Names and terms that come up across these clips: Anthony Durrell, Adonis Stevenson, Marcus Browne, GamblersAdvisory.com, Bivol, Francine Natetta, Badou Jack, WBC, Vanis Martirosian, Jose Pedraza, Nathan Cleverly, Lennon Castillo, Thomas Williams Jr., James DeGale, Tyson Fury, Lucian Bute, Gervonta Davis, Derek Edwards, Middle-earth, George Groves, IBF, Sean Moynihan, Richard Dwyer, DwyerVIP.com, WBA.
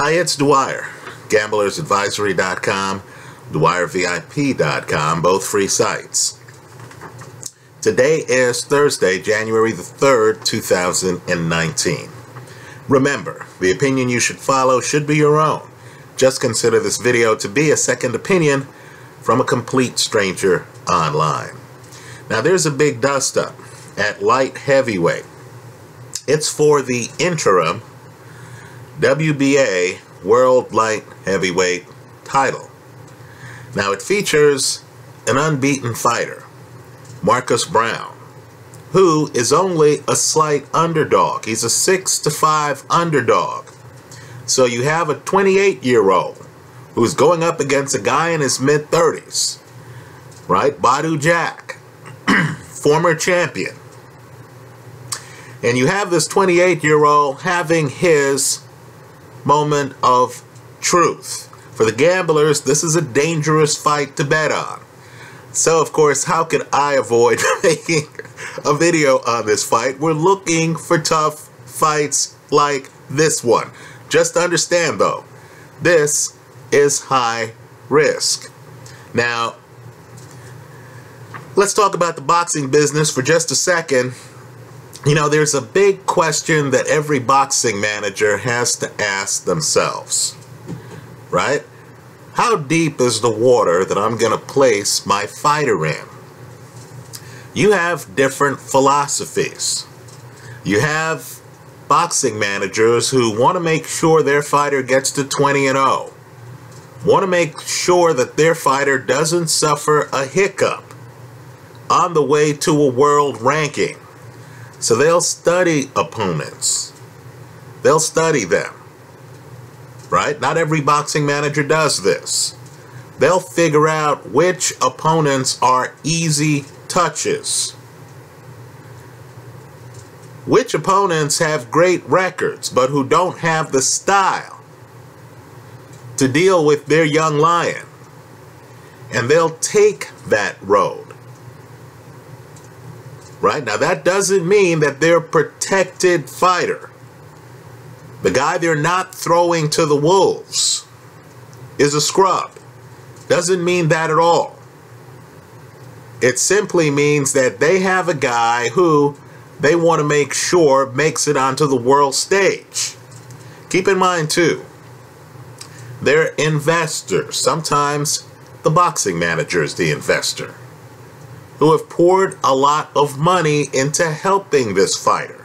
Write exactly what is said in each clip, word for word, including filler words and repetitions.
Hi, it's Dwyer. Gamblers Advisory dot com, Dwyer V I P dot com, both free sites. Today is Thursday, January the third, two thousand nineteen. Remember, the opinion you should follow should be your own. Just consider this video to be a second opinion from a complete stranger online. Now, there's a big dust-up at light heavyweight. It's for the interim W B A World Light Heavyweight title. Now, it features an unbeaten fighter, Marcus Browne, who is only a slight underdog. He's a six to five underdog. So you have a twenty-eight-year-old who's going up against a guy in his mid-thirties, right? Badou Jack, former champion. And you have this twenty-eight-year-old having his moment of truth. For the gamblers, this is a dangerous fight to bet on. So, of course, how could I avoid making a video on this fight? We're looking for tough fights like this one. Just understand, though, this is high risk. Now, let's talk about the boxing business for just a second. You know, there's a big question that every boxing manager has to ask themselves, right? How deep is the water that I'm going to place my fighter in? You have different philosophies. You have boxing managers who want to make sure their fighter gets to twenty and oh, want to make sure that their fighter doesn't suffer a hiccup on the way to a world ranking. So they'll study opponents. They'll study them, right? Not every boxing manager does this. They'll figure out which opponents are easy touches, which opponents have great records but who don't have the style to deal with their young lion. And they'll take that road. Right? Now, that doesn't mean that they're a protected fighter. The guy they're not throwing to the wolves is a scrub. Doesn't mean that at all. It simply means that they have a guy who they want to make sure makes it onto the world stage. Keep in mind, too, they're investors. Sometimes the boxing manager is the investor, who have poured a lot of money into helping this fighter,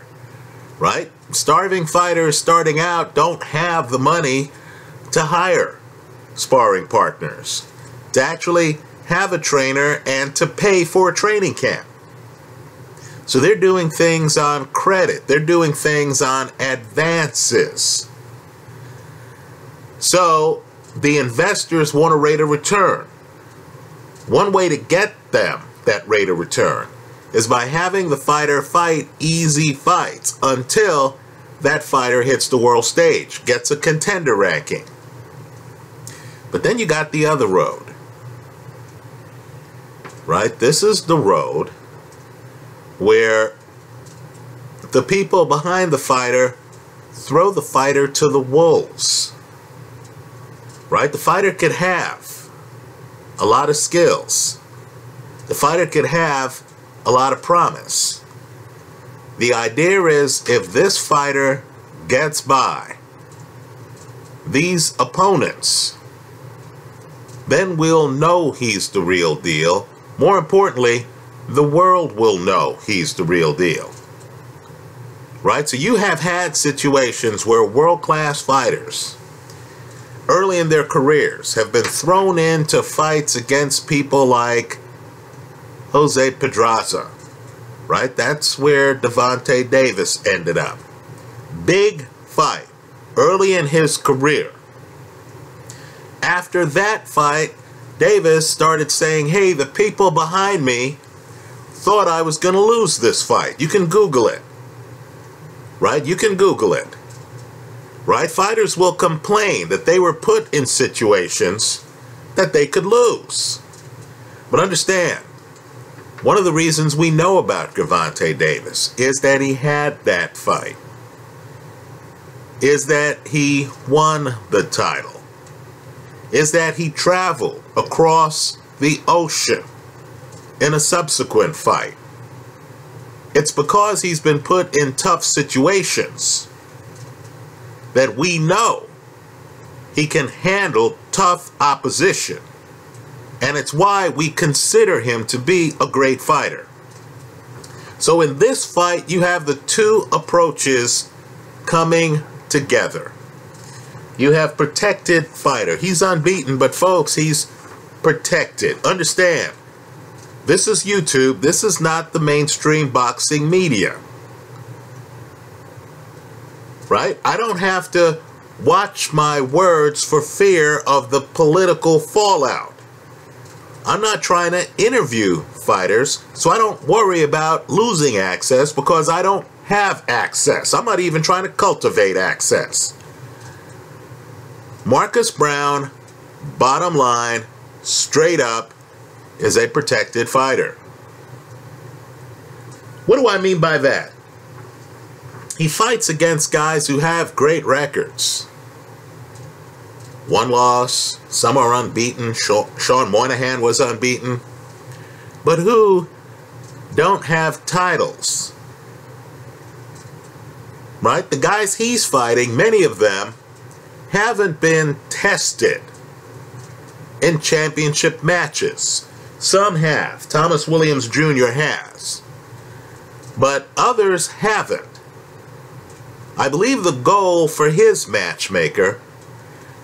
right? Starving fighters starting out don't have the money to hire sparring partners, to actually have a trainer and to pay for a training camp. So they're doing things on credit. They're doing things on advances. So the investors want a rate of return. One way to get them that rate of return is by having the fighter fight easy fights until that fighter hits the world stage, gets a contender ranking. But then you got the other road, right? This is the road where the people behind the fighter throw the fighter to the wolves, right? The fighter could have a lot of skills. The fighter could have a lot of promise. The idea is if this fighter gets by these opponents, then we'll know he's the real deal. More importantly, the world will know he's the real deal. Right? So you have had situations where world-class fighters early in their careers have been thrown into fights against people like Jose Pedraza, right? That's where Gervonta Davis ended up. Big fight early in his career. After that fight, Davis started saying, hey, the people behind me thought I was going to lose this fight. You can Google it, right? You can Google it, right? Fighters will complain that they were put in situations that they could lose. But understand, one of the reasons we know about Gervonta Davis is that he had that fight. is that he won the title, is that he traveled across the ocean in a subsequent fight. It's because he's been put in tough situations that we know he can handle tough opposition. And it's why we consider him to be a great fighter. So in this fight, you have the two approaches coming together. You have protected fighter. He's unbeaten, but folks, he's protected. Understand, this is YouTube. This is not the mainstream boxing media. Right? I don't have to watch my words for fear of the political fallout. I'm not trying to interview fighters, so I don't worry about losing access because I don't have access. I'm not even trying to cultivate access. Marcus Browne, bottom line, straight up, is a protected fighter. What do I mean by that? He fights against guys who have great records. One loss, some are unbeaten. Sean Moynihan was unbeaten, but who don't have titles, right? The guys he's fighting, many of them haven't been tested in championship matches. Some have. Thomas Williams Junior has, but others haven't. I believe the goal for his matchmaker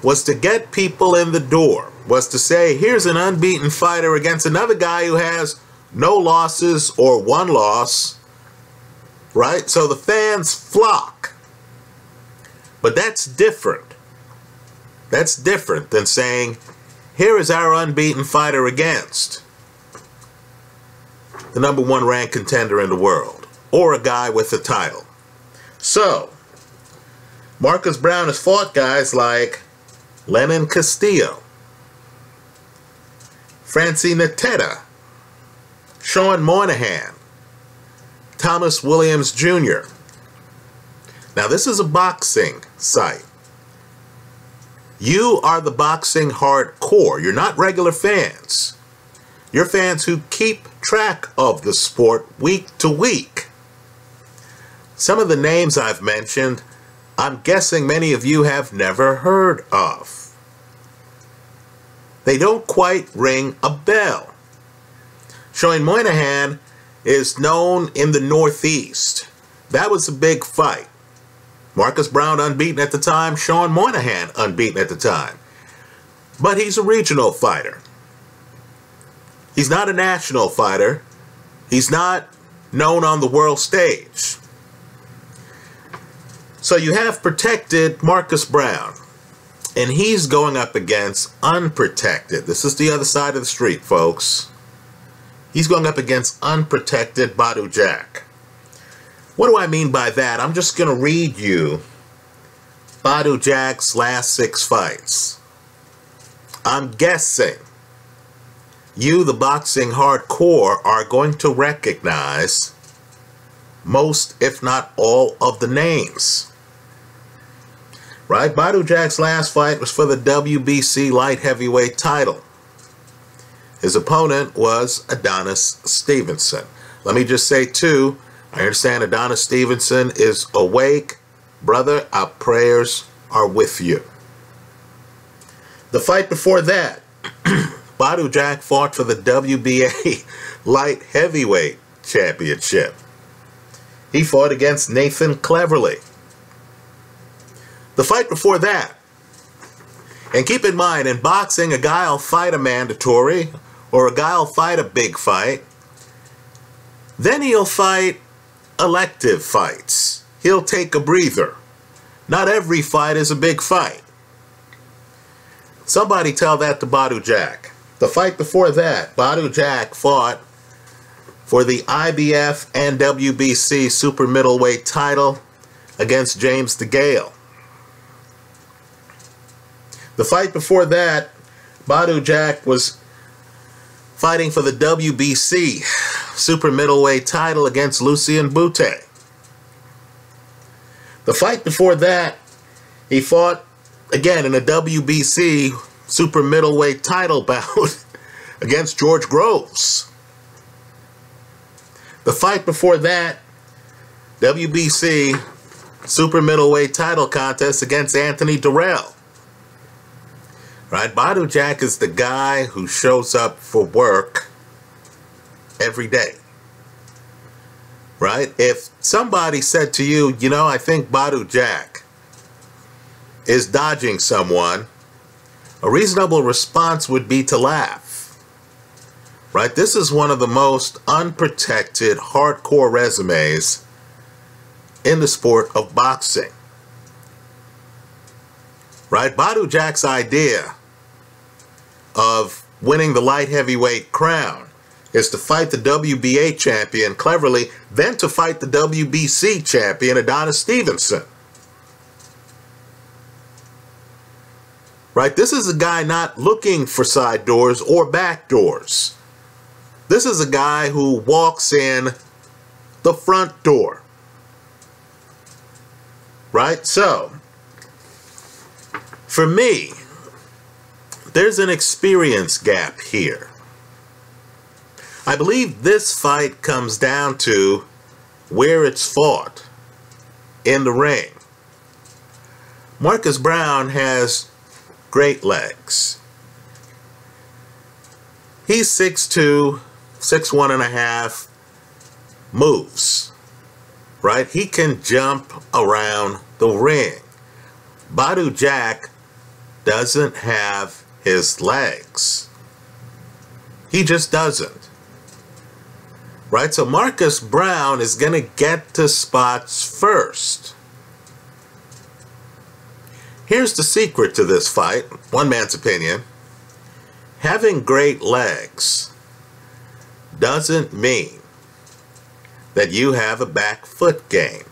was to get people in the door, was to say, here's an unbeaten fighter against another guy who has no losses or one loss, right? So the fans flock. But that's different. That's different than saying, here is our unbeaten fighter against the number one ranked contender in the world, or a guy with the title. So, Marcus Browne has fought guys like Lennon Castillo, Francine Natetta, Sean Moynihan, Thomas Williams Junior Now, this is a boxing site. You are the boxing hardcore. You're not regular fans. You're fans who keep track of the sport week to week. Some of the names I've mentioned, I'm guessing many of you have never heard of. They don't quite ring a bell. Sean Moynihan is known in the Northeast. That was a big fight. Marcus Browne unbeaten at the time, Sean Moynihan unbeaten at the time. But he's a regional fighter. He's not a national fighter. He's not known on the world stage. So you have protected Marcus Browne, and he's going up against unprotected. This is the other side of the street, folks. He's going up against unprotected Badou Jack. What do I mean by that? I'm just going to read you Badou Jack's last six fights. I'm guessing you, the boxing hardcore, are going to recognize most, if not all, of the names. Right? Badou Jack's last fight was for the W B C light heavyweight title. His opponent was Adonis Stevenson. Let me just say, too, I understand Adonis Stevenson is awake. Brother, our prayers are with you. The fight before that, Badou Jack fought for the W B A light heavyweight championship. He fought against Nathan Cleverly. The fight before that, and keep in mind, in boxing, a guy will fight a mandatory, or a guy will fight a big fight. Then he'll fight elective fights. He'll take a breather. Not every fight is a big fight. Somebody tell that to Badou Jack. The fight before that, Badou Jack fought for the I B F and W B C super middleweight title against James DeGale. The fight before that, Badou Jack was fighting for the W B C super middleweight title against Lucian Bute. The fight before that, He fought, again, in a W B C super middleweight title bout against George Groves. The fight before that, W B C super middleweight title contest against Anthony Durrell. Right? Badou Jack is the guy who shows up for work every day. Right? If somebody said to you, you know, I think Badou Jack is dodging someone, a reasonable response would be to laugh. Right? This is one of the most unprotected, hardcore resumes in the sport of boxing. Right? Badou Jack's idea of winning the light heavyweight crown is to fight the W B A champion, Cleverly, then to fight the W B C champion, Adonis Stevenson. Right? This is a guy not looking for side doors or back doors. This is a guy who walks in the front door. Right? So, for me, there's an experience gap here. I believe this fight comes down to where it's fought in the ring. Marcus Browne has great legs. He's six two, six one and a half, moves, right? He can jump around the ring. Badou Jack doesn't have his legs. He just doesn't. Right, so Marcus Browne is going to get to spots first. Here's the secret to this fight, one man's opinion. Having great legs doesn't mean that you have a back foot game.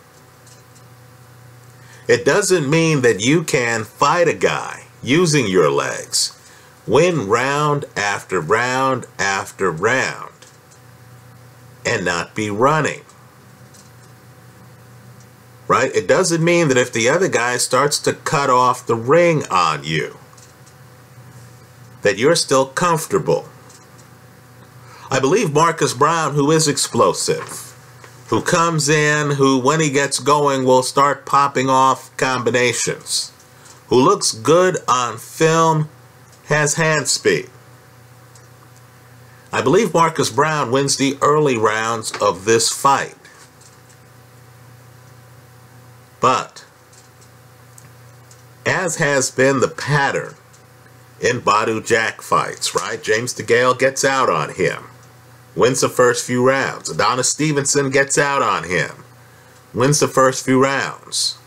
It doesn't mean that you can fight a guy using your legs, win round after round after round, and not be running. Right? It doesn't mean that if the other guy starts to cut off the ring on you, that you're still comfortable. I believe Marcus Browne, who is explosive, who comes in, who when he gets going will start popping off combinations, who looks good on film, has hand speed. I believe Marcus Browne wins the early rounds of this fight. But, as has been the pattern in Badou Jack fights, right? James DeGale gets out on him, wins the first few rounds. Adonis Stevenson gets out on him, wins the first few rounds.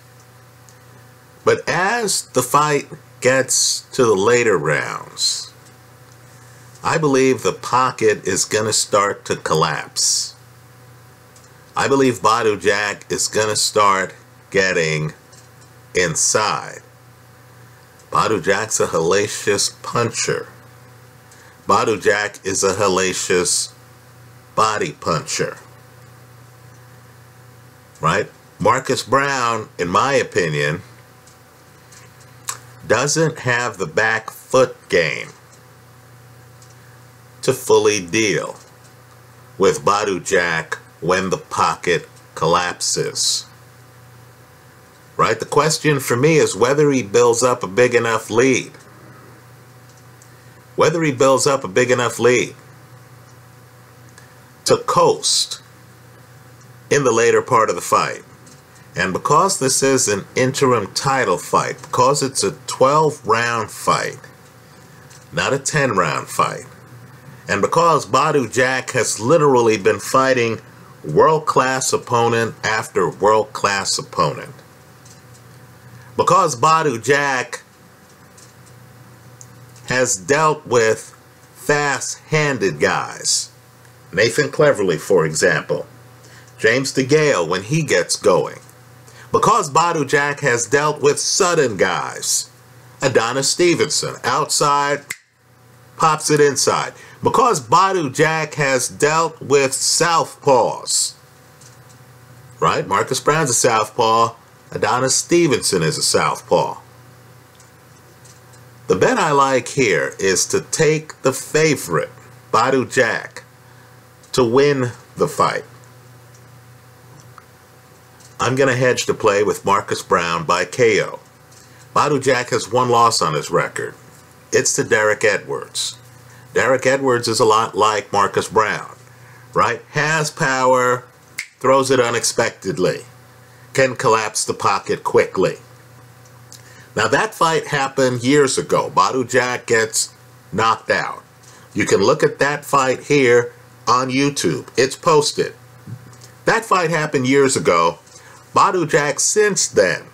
But as the fight gets to the later rounds, I believe the pocket is going to start to collapse. I believe Badou Jack is going to start getting inside. Badou Jack's a hellacious puncher. Badou Jack is a hellacious body puncher. Right? Marcus Browne, in my opinion, doesn't have the back foot game to fully deal with Badou Jack when the pocket collapses. Right? The question for me is whether he builds up a big enough lead. Whether he builds up a big enough lead to coast in the later part of the fight. And because this is an interim title fight, because it's a twelve round fight, not a ten round fight, and because Badou Jack has literally been fighting world-class opponent after world-class opponent, because Badou Jack has dealt with fast-handed guys, Nathan Cleverly, for example, James DeGale when he gets going, because Badou Jack has dealt with sudden guys, Adonis Stevenson, outside, pops it inside. Because Badou Jack has dealt with southpaws, right? Marcus Browne's a southpaw. Adonis Stevenson is a southpaw. The bet I like here is to take the favorite, Badou Jack, to win the fight. I'm going to hedge the play with Marcus Browne by K O. Badou Jack has one loss on his record. It's to Derek Edwards. Derek Edwards is a lot like Marcus Browne, right? Has power, throws it unexpectedly, can collapse the pocket quickly. Now that fight happened years ago. Badou Jack gets knocked out. You can look at that fight here on YouTube. It's posted. That fight happened years ago. Badou Jack since then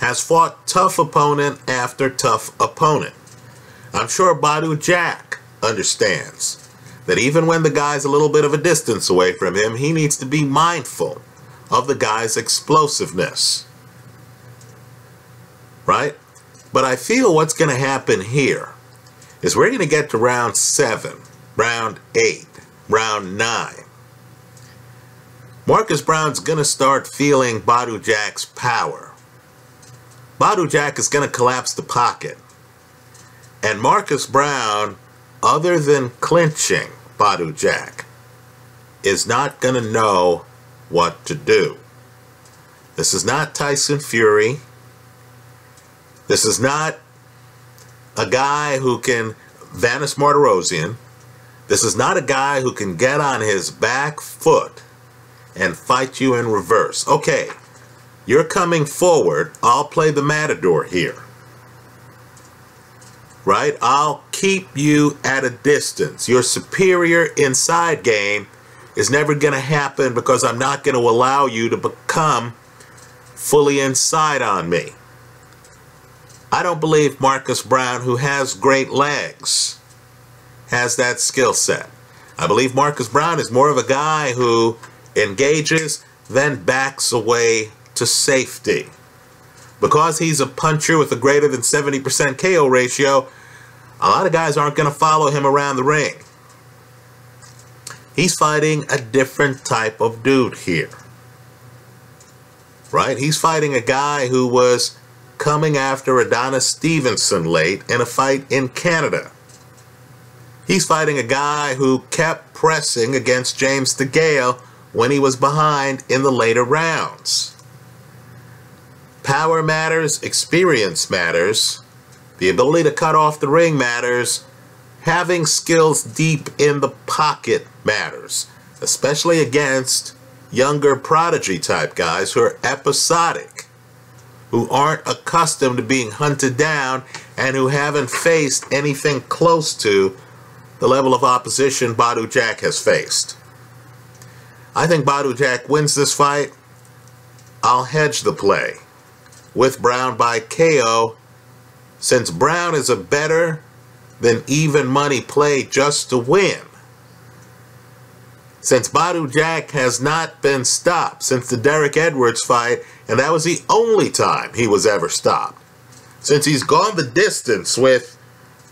has fought tough opponent after tough opponent. I'm sure Badou Jack understands that even when the guy's a little bit of a distance away from him, he needs to be mindful of the guy's explosiveness. Right? But I feel what's going to happen here is we're going to get to round seven, round eight, round nine. Marcus Browne's going to start feeling Badou Jack's power. Badou Jack is going to collapse the pocket. And Marcus Browne, other than clinching Badou Jack, is not going to know what to do. This is not Tyson Fury. This is not a guy who can Vanis Martirosian. This is not a guy who can get on his back foot and fight you in reverse. Okay, you're coming forward. I'll play the matador here. Right? I'll keep you at a distance. Your superior inside game is never going to happen because I'm not going to allow you to become fully inside on me. I don't believe Marcus Browne, who has great legs, has that skill set. I believe Marcus Browne is more of a guy who engages, then backs away to safety. Because he's a puncher with a greater than seventy percent K O ratio, a lot of guys aren't going to follow him around the ring. He's fighting a different type of dude here. Right? He's fighting a guy who was coming after Adonis Stevenson late in a fight in Canada. He's fighting a guy who kept pressing against James DeGale when he was behind in the later rounds. Power matters, experience matters, the ability to cut off the ring matters, having skills deep in the pocket matters, especially against younger prodigy type guys who are episodic, who aren't accustomed to being hunted down and who haven't faced anything close to the level of opposition Badou Jack has faced. I think Badou Jack wins this fight. I'll hedge the play with Browne by K O, since Browne is a better than even money play just to win. Since Badou Jack has not been stopped since the Derek Edwards fight, and that was the only time he was ever stopped. Since he's gone the distance with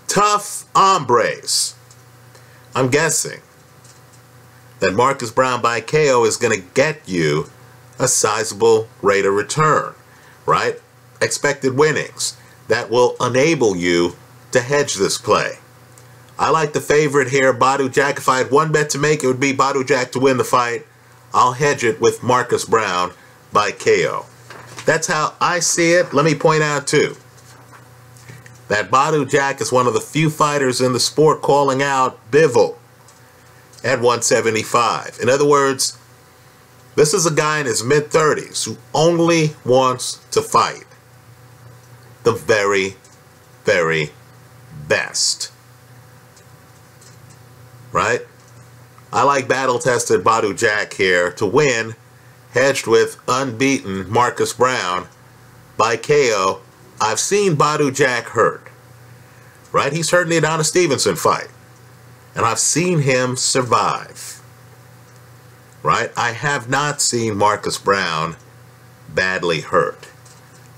tough hombres, I'm guessing that Marcus Browne by K O is going to get you a sizable rate of return, right? Expected winnings that will enable you to hedge this play. I like the favorite here, Badou Jack. If I had one bet to make, it would be Badou Jack to win the fight. I'll hedge it with Marcus Browne by K O. That's how I see it. Let me point out, too, that Badou Jack is one of the few fighters in the sport calling out Bivol at one seventy-five. In other words, this is a guy in his mid-thirties who only wants to fight the very, very best. Right? I like battle-tested Badou Jack here to win, hedged with unbeaten Marcus Browne by K O. I've seen Badou Jack hurt. Right? He's hurt in the Adonis Stevenson fight. And I've seen him survive. Right? I have not seen Marcus Browne badly hurt.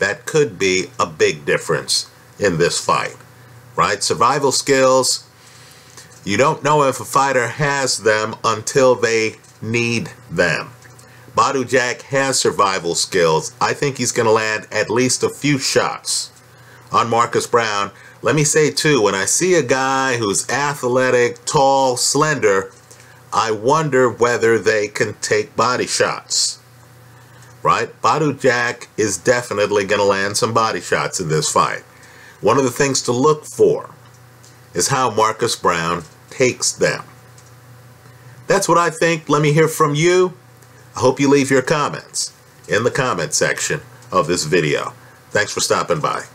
That could be a big difference in this fight. Right? Survival skills. You don't know if a fighter has them until they need them. Badou Jack has survival skills. I think he's going to land at least a few shots on Marcus Browne. Let me say, too, when I see a guy who's athletic, tall, slender, I wonder whether they can take body shots, right? Badou Jack is definitely going to land some body shots in this fight. One of the things to look for is how Marcus Browne takes them. That's what I think. Let me hear from you. I hope you leave your comments in the comment section of this video. Thanks for stopping by.